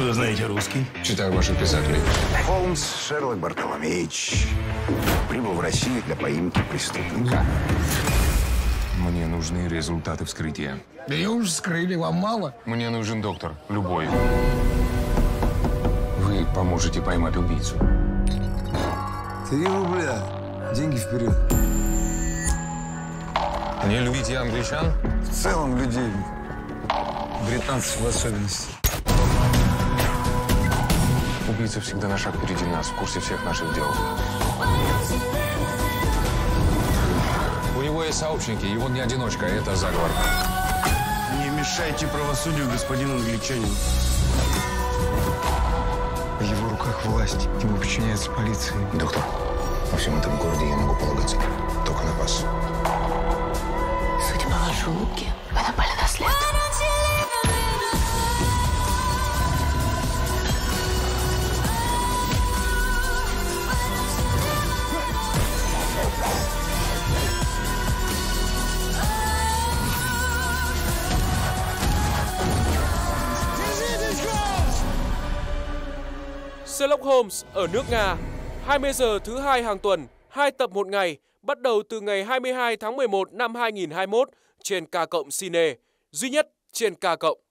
Откуда знаете русский? Читаю ваших писателей. Холмс Шерлок Бартоломеевич прибыл в Россию для поимки преступника. Мне нужны результаты вскрытия. Да я уже вскрыли, вам мало? Мне нужен доктор, любой. Вы поможете поймать убийцу. 3 рубля. Деньги вперед. Не любите англичан? В целом людей. Британцев в особенности. Убийца всегда на шаг впереди нас, в курсе всех наших дел. У него есть сообщники, и он не одиночка, это заговор. Не мешайте правосудию, господин англичанин. В его руках власть, ему подчиняется полиция. Доктор, во всем этом городе я могу полагаться только на вас. Судьба вашей улыбки, вы напали на след. Sherlock Holmes ở nước Nga, 20 giờ thứ Hai hàng tuần, 2 tập một ngày, bắt đầu từ ngày 22 tháng 11 năm 2021 trên K+ Cine, duy nhất trên K+.